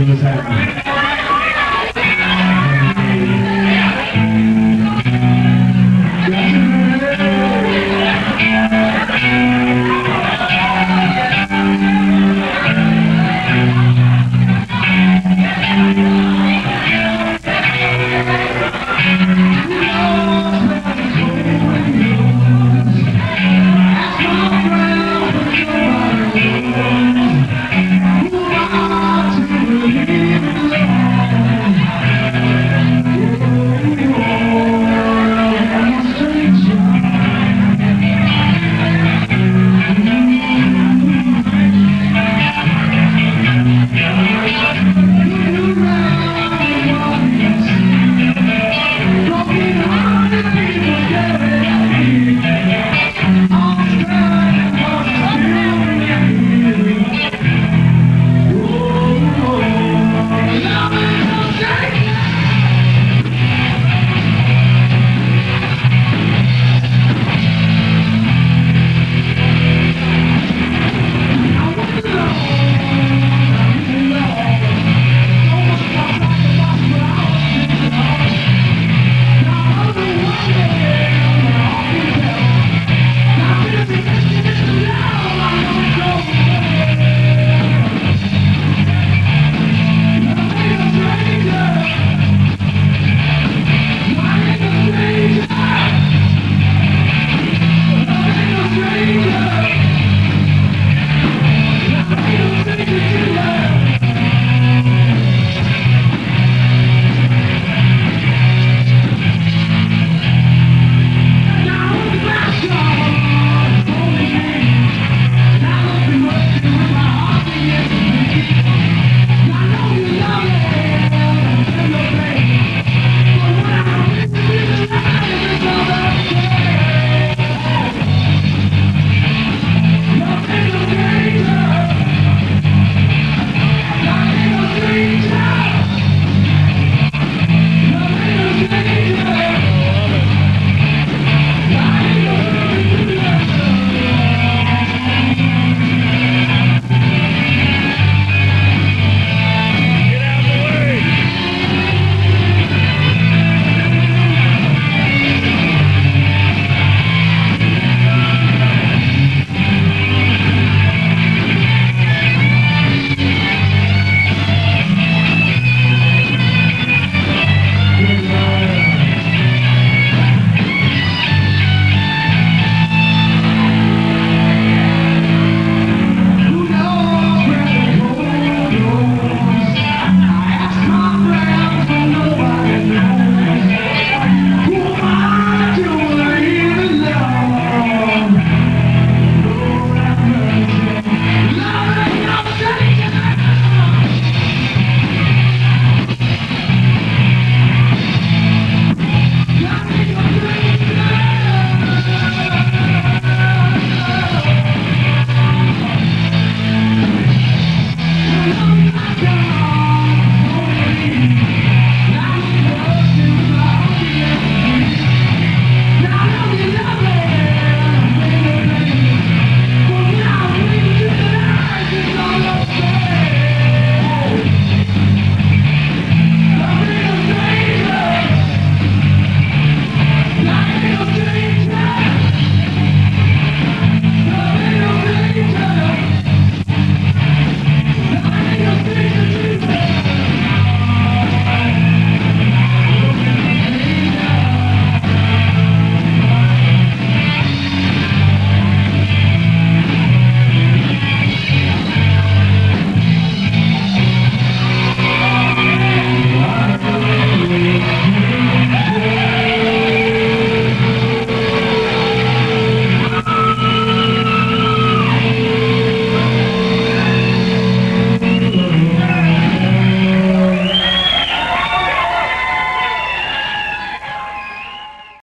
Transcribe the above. This happening.